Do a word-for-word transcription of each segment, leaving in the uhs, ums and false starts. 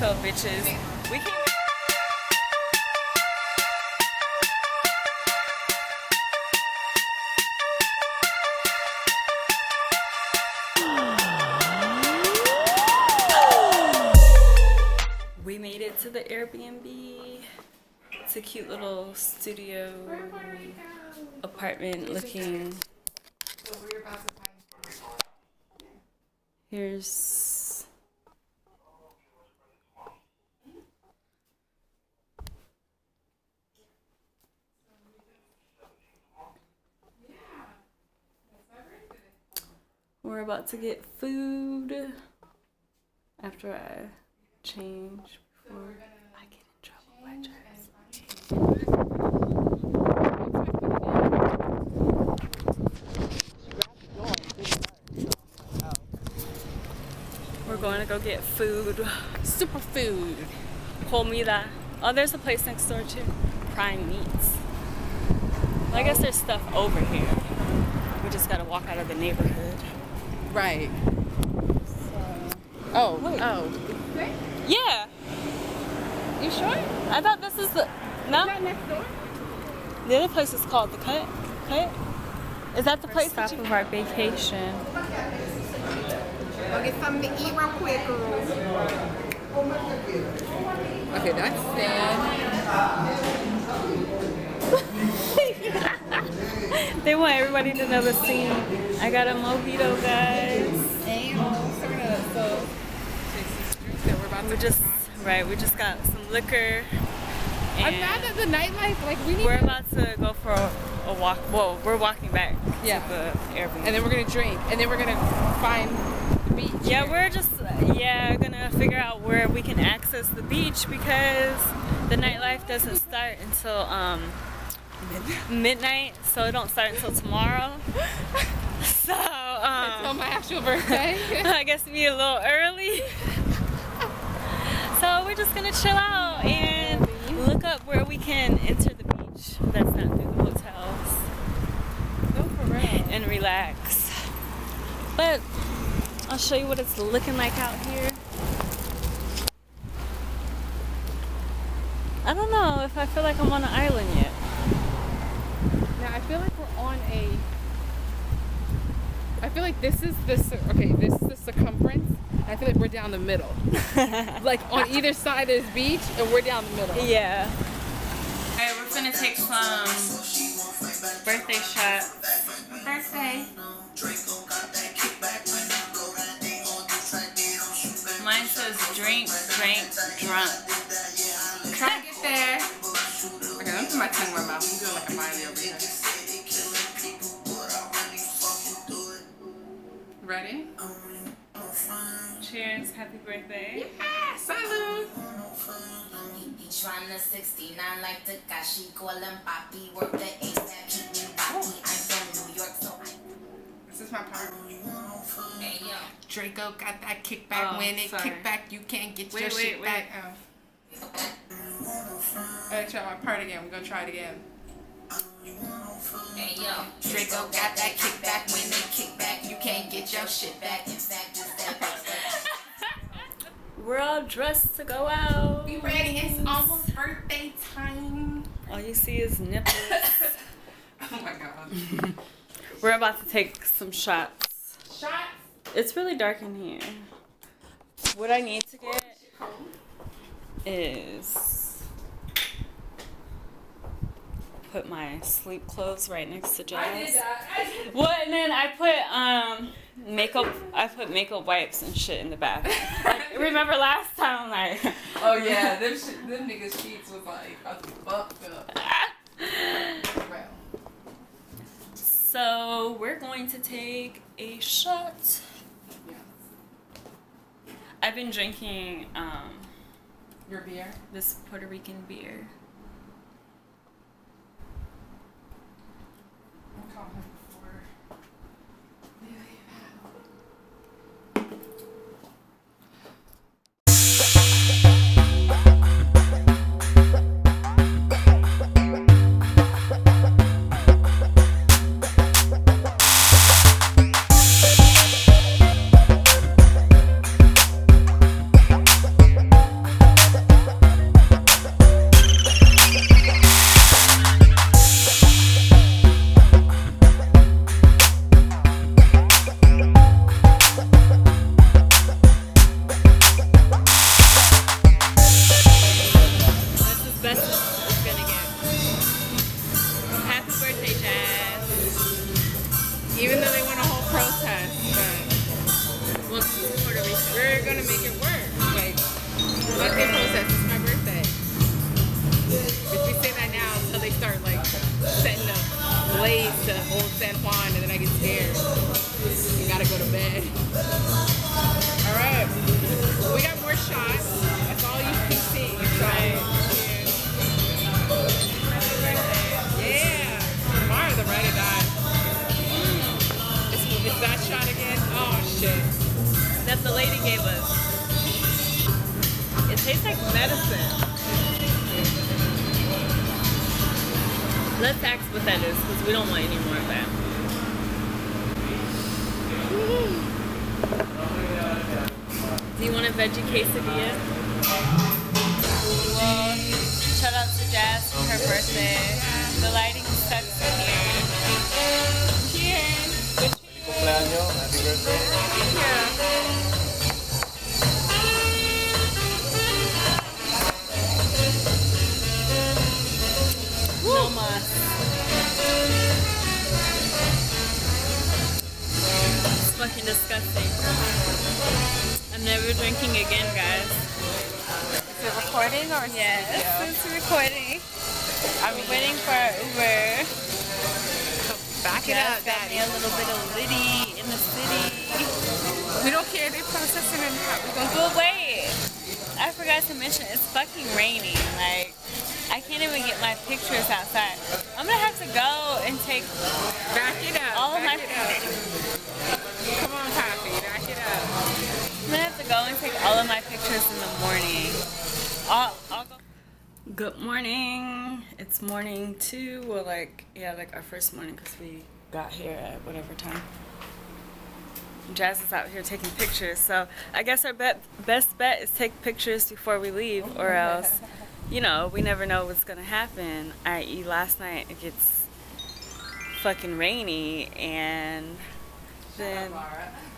Mexico, bitches. We can We made it to the Airbnb. It's a cute little studio apartment looking. Here's We're about to get food after I change before I get in trouble by Travis. We're going to go get food. Superfood. Comida. Oh, there's a place next door too. Prime Meats. Well, I guess there's stuff over here. We just gotta walk out of the neighborhood. Right. So. Oh. Wait. Oh. Right? Yeah. You sure? I thought this is the no. Is that next door? The other place is called the Cut. Cut. Is that the First place? Stop that you of our vacation. I'll get something to eat real quick. Okay, that's sad. They want everybody to know the scene. I got a mojito, guys. And so. We just right. We just got some liquor. And I'm mad at the nightlife. Like we need. We're about to go for a, a walk. Whoa, we're walking back. Yeah. To the Airbnb. And then we're gonna drink. And then we're gonna find the beach. Yeah, here. we're just yeah gonna figure out where we can access the beach because the nightlife doesn't start until um midnight. So it don't start until tomorrow. So um. Until my actual birthday. I guess it'd be a little early. So we're just gonna chill out and look up where we can enter the beach that's not through the hotels. Oh, for real. And relax. But I'll show you what it's looking like out here. I don't know if I feel like I'm on an island yet. Now I feel like we're on a. I feel like this is this. Okay, this is the circumference. I feel like we're down the middle. Like on either side there's beach and we're down the middle. Yeah. Alright, we're gonna take some birthday shots. Birthday. Mine says drink, drink, drunk. Try to get there. Okay, let me put my tongue in my mouth. Like I'm already over here. Ready? Cheers, happy birthday. Yeah, salud! sixty-nine like Takashi, Golem Papi, work the ASAP, keep Papi. I'm from New York, so I. This is my part. Hey, yo. Draco got that kickback. Oh, when it sorry. kick back, you can't get wait, your wait, shit wait. back. Oh. I'm gonna try my part again. We're gonna try it again. Hey, yo. Draco got that kickback. When it kick back, you can't get your shit back. In fact, it's that back. We're all dressed to go out. We ready. It's almost birthday time. All you see is nipples. Oh my god. We're about to take some shots. Shots? It's really dark in here. What I need to get is put my sleep clothes right next to Jazz. I did that. I did. Well, and then I put um. makeup. I put makeup wipes and shit in the bath. Like, remember last time, like. Oh yeah, them sh them niggas sheets was like I was fucked up. So we're going to take a shot. Yeah. I've been drinking um. Your beer. This Puerto Rican beer. make it work. Like, my kid told us it's my birthday. If we say that now until they start like setting up ways to Old San Juan, and then I get scared. You gotta go to bed. All right, we got more shots. That's all you can see. Right? Yeah, tomorrow the ride or die. It's that shot again. Oh shit. That the lady gave us. It tastes like medicine. Let's ask what that is, because we don't want any more of that. Woo. Do you want a veggie quesadilla? Well, shout out to Jazz for her birthday. The lighting sucks in here. Cheers. Cumpleaños, happy birthday. Yeah. Woo. No más. It's fucking disgusting. I'm never drinking again, guys. Is it recording or is it? Yes, it's recording. I'm waiting for our Uber. Back it up, daddy. A little bit of Liddy in the city. We don't care. They put a system in the house. We're gonna go away. I forgot to mention it's fucking raining. Like, I can't even get my pictures outside. I'm gonna have to go and take back it up. All of my pictures. Come on, Poppy. Back it up. I'm gonna have to go and take all of my pictures in the morning. I'll, I'll go. Good morning. It's morning two. Well, like, yeah, like our first morning, because we got here at whatever time. Jazz is out here taking pictures, so I guess our bet, best bet is take pictures before we leave, or else, you know, we never know what's gonna happen. that is, last night it gets fucking rainy, and then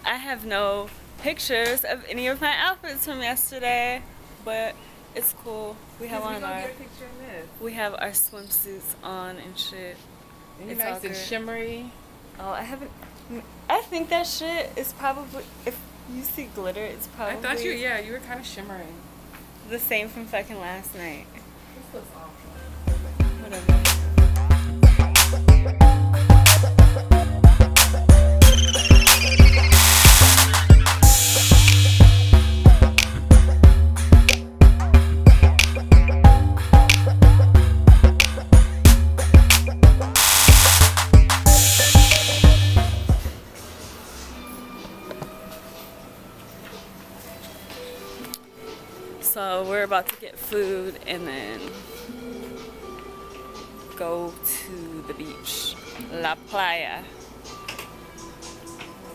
I have no pictures of any of my outfits from yesterday, but. It's cool. We have on our we have our swimsuits on and shit. It's nice and shimmery. Oh, I haven't. I think that shit is probably, if you see glitter, it's probably. I thought you, yeah, you were kind of shimmering. The same from fucking last night. This looks awful. Whatever. So we're about to get food and then go to the beach, La Playa.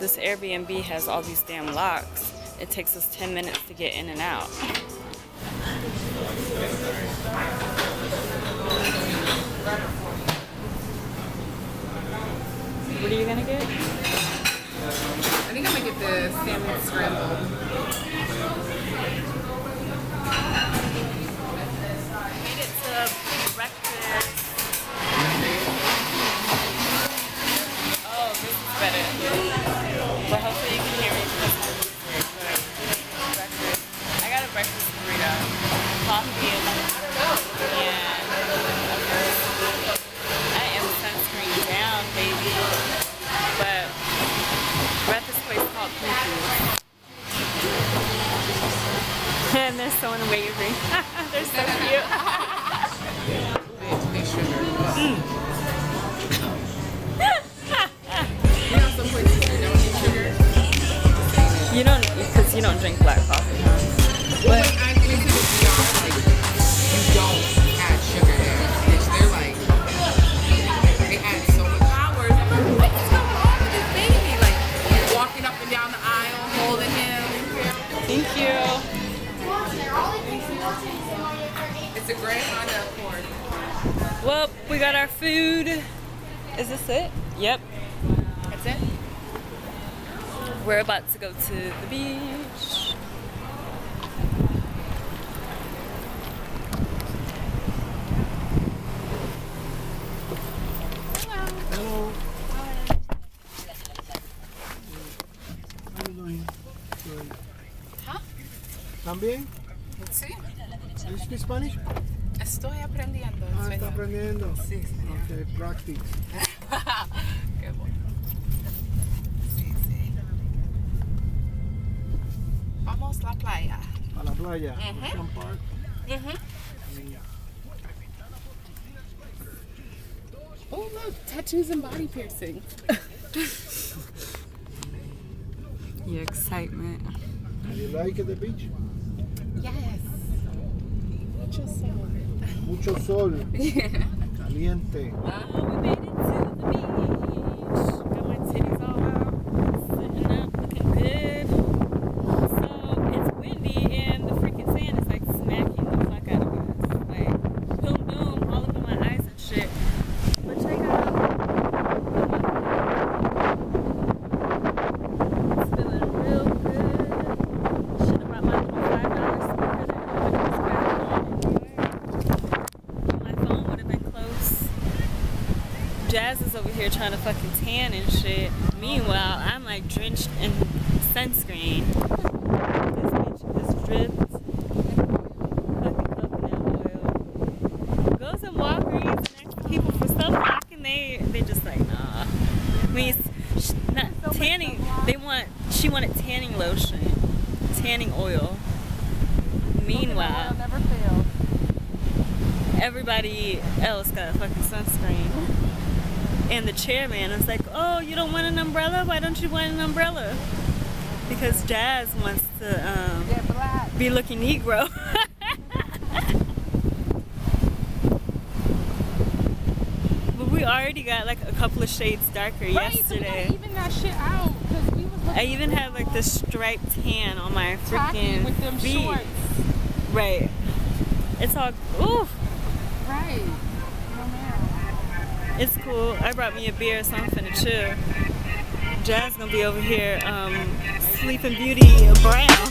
This Airbnb has all these damn locks. It takes us ten minutes to get in and out. What are you gonna get? I think I'm gonna get the salmon scramble. And they're so unwavering. They're so cute. You know, some places you don't eat sugar. You don't, because you don't drink black coffee. Huh? But when I get into the D R, like, you don't add sugar there. Bitch, they're like, they add so much power. I'm like, what's going on with this baby? Like, walking up and down the aisle, holding him. Thank you. It's a great Honda Accord. Well, we got our food. Is this it? Yep. That's it. We're about to go to the beach. Hello. Hello. How are you doing? Huh? ¿También? Sí. ¿Do you speak Spanish? Estoy aprendiendo. Ah, está aprendiendo. Sí, señor. Okay, practice. Qué bueno. Sí, sí. Vamos a la playa. A la playa. Uh-huh. Ocean Park. Uh-huh. Oh, look, tattoos and body piercing. Your excitement. Do you like the beach? Yes. Mucho sol. Mucho sol. Yeah. Caliente. Uh, we made it to the beach. Got my titties all out. Sitting up, looking good. So it's windy and the freaking sand is like smacking the fuck out of us. Like, boom, boom, all over my eyes and shit. But check out. It's feeling real good. Should have brought my five dollars sticker. Jazz is over here trying to fucking tan and shit. Meanwhile, I'm like drenched in sunscreen. This bitch is dripped. Fucking coconut oil. Go to Walgreens and ask people for stuff. How can they? They just like, nah. I mean, it's not tanning. They want. She wanted tanning lotion, tanning oil. Meanwhile, everybody else got a fucking sunscreen. And the chairman is like, oh, you don't want an umbrella? Why don't you want an umbrella? Because Jazz wants to um, be looking Negro. But we already got like a couple of shades darker right, yesterday. So even that shit out, we was I even had like the striped tan on my freaking with them beads. Shorts. Right. It's all, oof. Right. It's cool. I brought me a beer, so I'm finna chill. Jazz gonna be over here, um, Sleeping Beauty brown.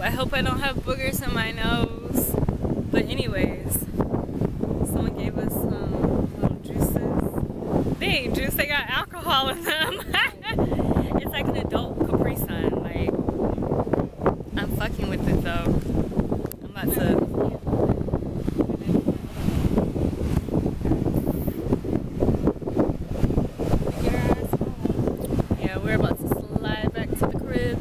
I hope I don't have boogers in my nose. But anyways, someone gave us um, little juices. They ain't juice, they got alcohol in them. It's like an adult Capri Sun. Like, I'm fucking with it though. I'm about to... Yeah, we're about to slide back to the crib.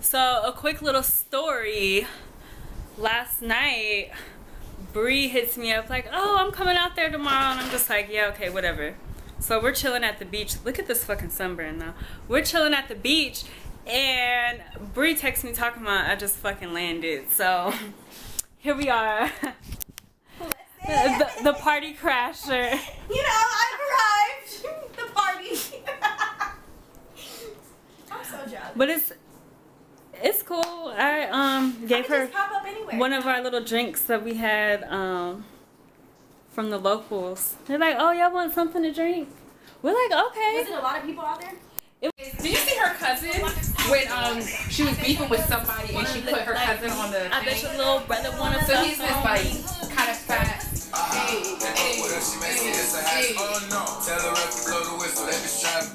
So a quick little story, last night, Bree hits me up like, oh, I'm coming out there tomorrow, and I'm just like, yeah, okay, whatever. So we're chilling at the beach. Look at this fucking sunburn though. We're chilling at the beach, and Bree texts me talking about, I just fucking landed. So here we are, the, the party crasher. You know, I arrived, the party. I'm so jealous. But it's... It's cool. I um gave I her one of our little drinks that we had um from the locals. They're like, "Oh, y'all want something to drink?" We're like, "Okay." Was it a lot of people out there? It Did you see her cousin when um she was beefing with somebody and she put her cousin on the thing? I bet your little brother wanted to. So he's just like kind of fat. Hey, hey, hey, hey, Oh no, tell her up to blow the whistle, that bitch trying.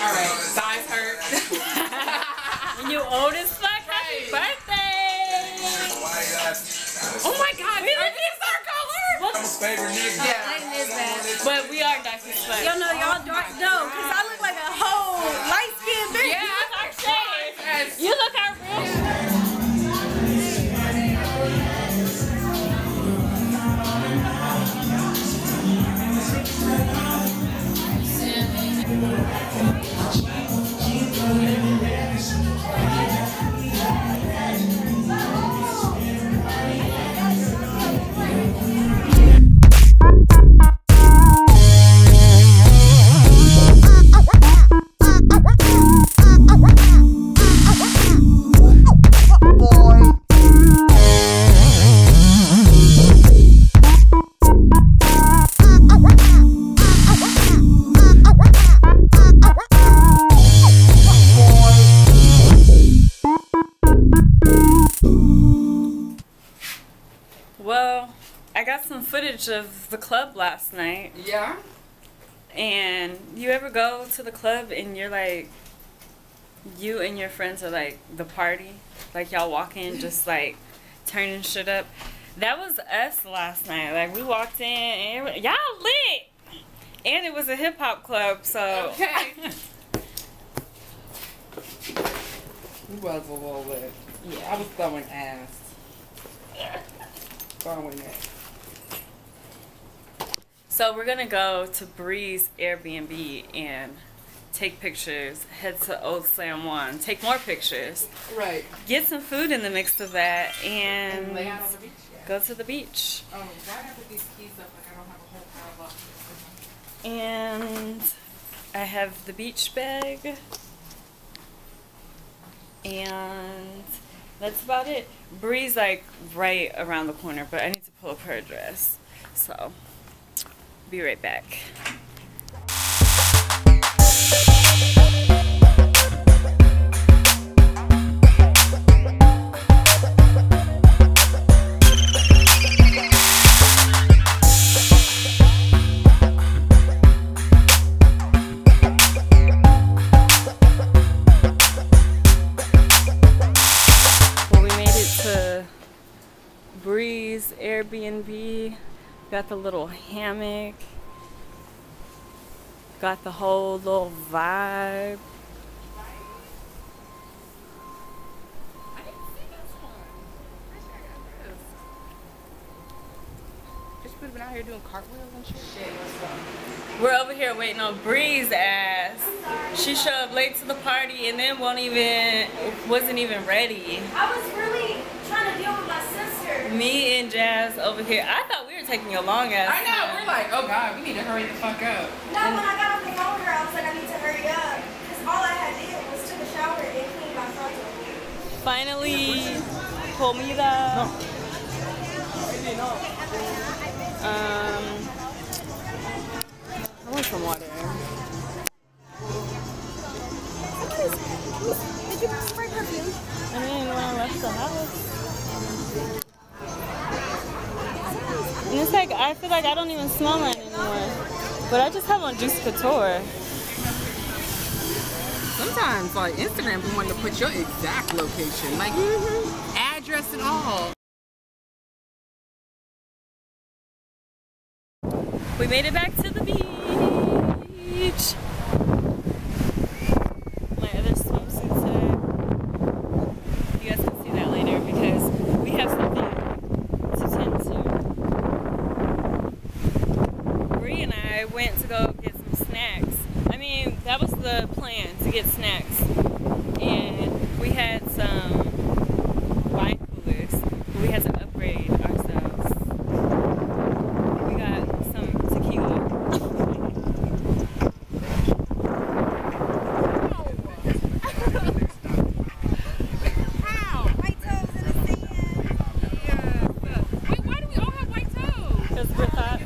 Alright, size hurt. You old as fuck, happy birthday! Oh my god, we look at our color! What? I'm his favorite nigga. Yeah, I miss that. But we are dark as fuck. Y'all know y'all dark though, cause I look like a whole light skinned bitch. Yeah, that's our shade. You look our real. I got some footage of the club last night. Yeah. And you ever go to the club and you're like, you and your friends are like the party, like y'all walk in just like turning shit up. That was us last night. Like we walked in and y'all lit, and it was a hip hop club. So. Okay. We was a little lit. Yeah. I was throwing ass. Throwing it. So we're gonna go to Bree's Airbnb and take pictures, head to Old San Juan, take more pictures. Right. Get some food in the mix of that and, and lay out on the beach, yeah. Go to the beach. Oh, why did I put these keys up like I don't have a whole pile of boxes? And I have the beach bag. And that's about it. Bree's like right around the corner, but I need to pull up her address. So be right back. Well, we made it to Bree's Airbnb. Got the little hammock. Got the whole little vibe. We're over here waiting on Bree's ass. She showed up late to the party and then won't even wasn't even ready. I was really trying to deal with my sister. Me and Jazz over here. I thought we taking your long ass. I know, we're like, oh god, we need to hurry the fuck up. No, when I got on the phone with her, I was like, I need to hurry up. Because all I had did was took a shower and clean my phone. Finally, comida. Um, I want some water. Did you spray perfume? I mean, when I left the house. And it's like, I feel like I don't even smell mine anymore. But I just have on Juice Couture. Sometimes, like, Instagram, you want to put your exact location, like, mm-hmm. address and all. We made it back to the beach. My other swimsuit's there. You guys can see that later because we have some. I went to go get some snacks. I mean, that was the plan, to get snacks. And we had some wine coolers, but we had to upgrade ourselves. We got some tequila. How? White toes in the sand. Yeah. Wait, why do we all have white toes? Because we're hot.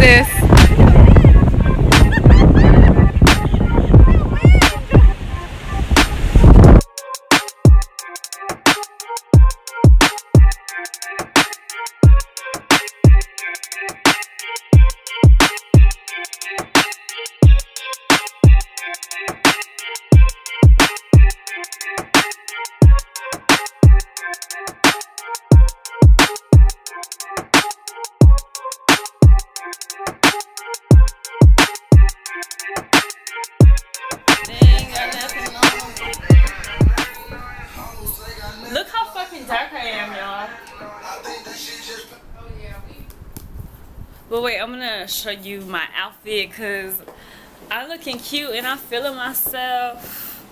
sis. Look how fucking dark I am, y'all. But wait, I'm gonna show you my outfit because I'm looking cute and I'm feeling myself.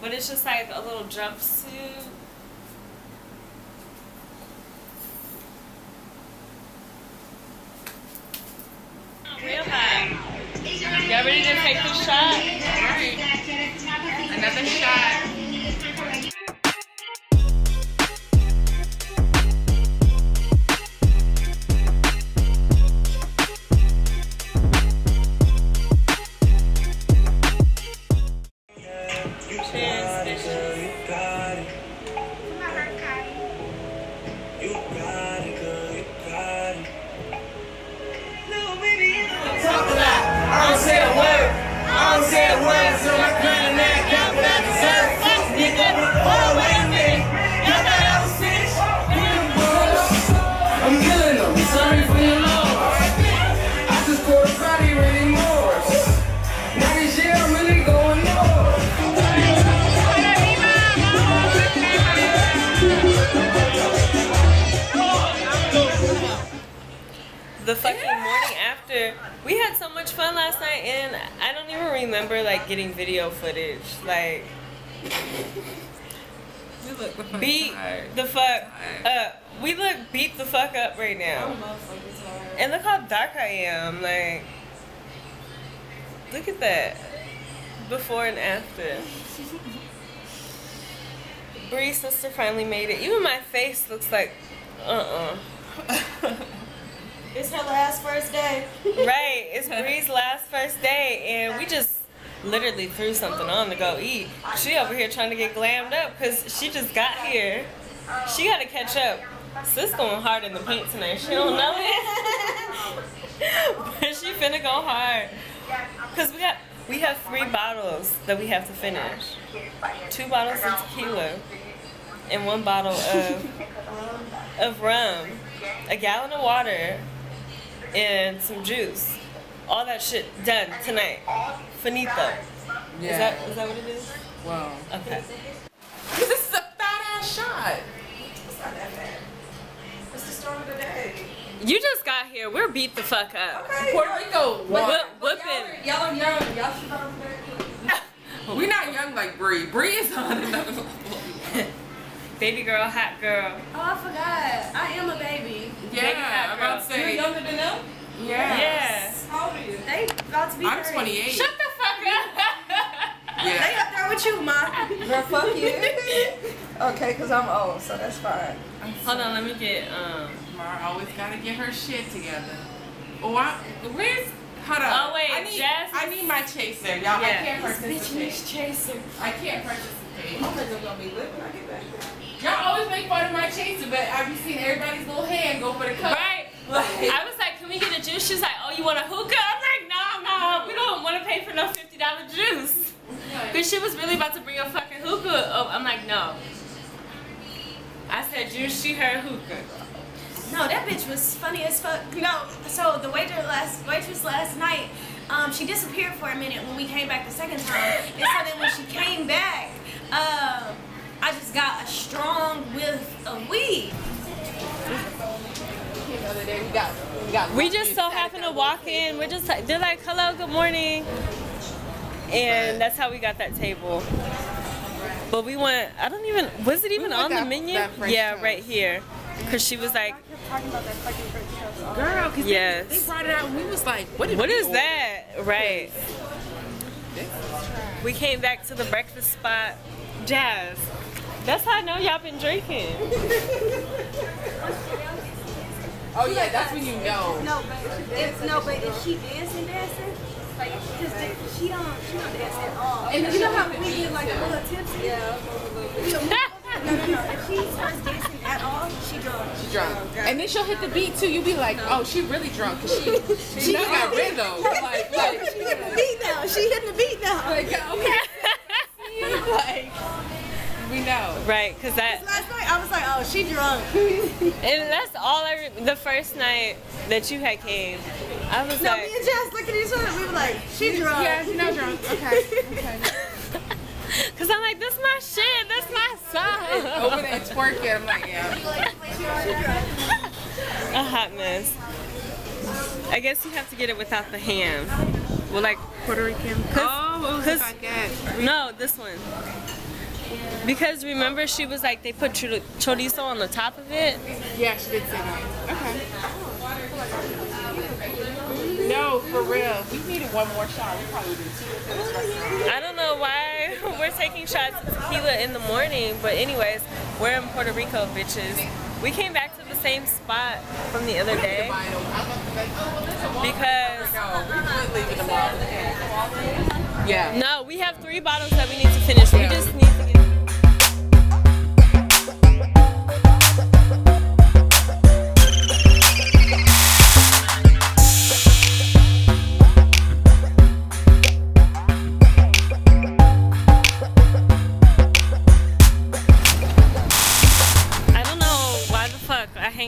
But it's just like a little jumpsuit. Real high. Y'all ready to take the shot? Alright. Another shot. The fucking morning after, we had so much fun last night, and I don't even remember like getting video footage. Like, we look beat the fuck up. We look beat the fuck up right now. And look how dark I am. Like, look at that. Before and after. Bree's sister finally made it. Even my face looks like, uh uh. It's her last first day. Right, it's Bree's last first day, and we just literally threw something on to go eat. She over here trying to get glammed up because she just got here. She got to catch up. Sis going hard in the paint tonight. She don't know it, but she finna go hard. Cause we got we have three bottles that we have to finish. Two bottles of tequila and one bottle of of rum, a gallon of water, and some juice. All that shit done tonight. Finito. Yeah. Is that is that what it is? Wow. Okay. Cause this is a fat ass shot. It's not that bad. It's the storm of the day. You just got here. We're beat the fuck up. Okay. Puerto Rico. Whooping. Y'all are young. Y'all should go there. We're not young like Bree. Bree is on another level. Baby girl, hot girl. Oh, I forgot. I am a baby. Yeah, baby hot girl. I'm about to say. You're younger than them? Yeah. Yes. How old are you? They about to be I'm thirty. twenty-eight. Shut the fuck up. Yeah. They up there with you, ma. Girl, fuck you. Okay, because I'm old, so that's fine. Hold on, let me get, um. Mara always got to get her shit together. Oh, I, where's, hold on. Oh, wait, I need, Jess. I need my chaser, y'all. Yeah. I can't participate. This bitch needs chaser. I can't participate. I'm going to be lit when I get back there. Y'all always make fun of my chaser, but I've been seeing everybody's little hand go for the cup. Right. Like, I was like, can we get a juice? She's like, oh, you want a hookah? I'm like, no, no, we don't want to pay for no fifty dollar juice. Because she was really about to bring a fucking hookah. Oh, I'm like, no. I said juice, she heard hookah. No, that bitch was funny as fuck. No, so the waitress last, waitress last night, um, she disappeared for a minute when we came back the second time. And so then when she came back, um... I just got a strong whiff of weed. We just so happened to walk in. We're just like, they're like, hello, good morning. And that's how we got that table. But we went, I don't even, was it even on the menu? Yeah, right here. Cause she was like, girl, cause yes. they, they brought it out and we was like, what, what is order? that? Right. We came back to the breakfast spot. Jazz. That's how I know y'all been drinking. Oh yeah, that's when you know. No, but if no, but if she is in dancing, like because she don't she don't dance at all. And you know how we get like a little tipsy. Yeah. No, no, no. If she starts dancing at all, she drunk. She drunk. And then she'll hit the beat too. You'll be like, oh, she really drunk because she she now got rhythm. Like, like she hitting the beat now. She hitting the beat now. Like, okay. Like, we know. Right, because that. Cause last night I was like, oh, she drunk. And that's all I. Re the first night that you had came, I was no, like. No, me and Jess looked at each other. We were like, she drunk. Yeah, she's not drunk. Okay. Okay. Because I'm like, that's my shit. That's my song. Over there twerking. I'm like, yeah. A hot mess. I guess you have to get it without the ham. Well, like Puerto Rican. Oh, what was it? No, this one. Because remember, she was like, they put chorizo on the top of it. Yeah, she did say that. Okay. No, for real. We needed one more shot. We probably did two. I don't know why we're taking shots of tequila in the morning, but anyways, we're in Puerto Rico, bitches. We came back to the same spot from the other day because yeah. No, we have three bottles that we need to finish. We just need to get.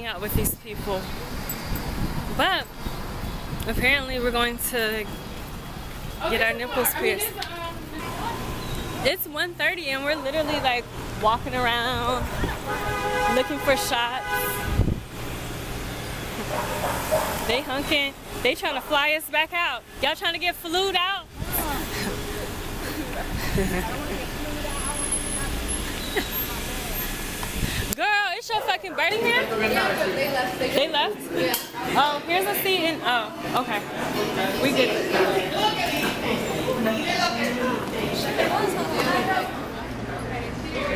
Out with these people, but apparently we're going to get our nipples pierced. It's one thirty and we're literally like walking around looking for shots. They hunking, they trying to fly us back out. Y'all trying to get flued out? Girl, it's your fucking birthday here? Yeah, they left. They, they left? Yeah. Oh, here's a seat in, oh, okay. We get it.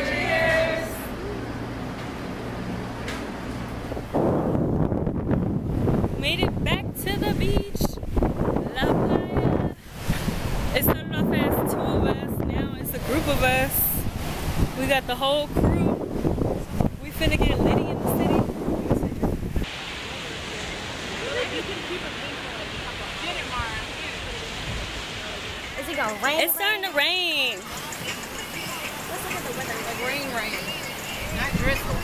Cheers. Made it back to the beach. La playa. It started off as two of us. Now it's a group of us. We got the whole crew. Gonna get litty in the city. Is it gonna rain? It's starting to rain. What's up with the weather? Like rain, rain, not drizzle.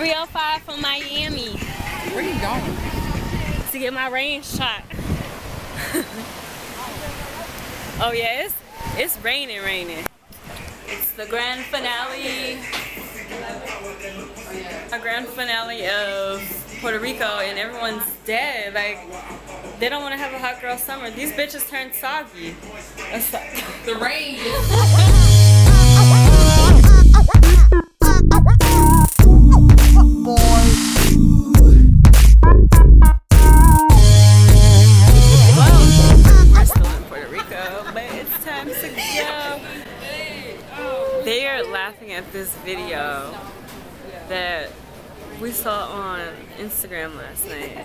three oh five from Miami. Where are you going? To get my rain shot. Oh yeah, it's it's raining, raining. It's the grand finale. A grand finale of Puerto Rico and everyone's dead. Like, they don't want to have a hot girl summer. These bitches turned soggy. That's the rain. Well, we're still in Puerto Rico, but it's time to go. They are laughing at this video that we saw on Instagram last night.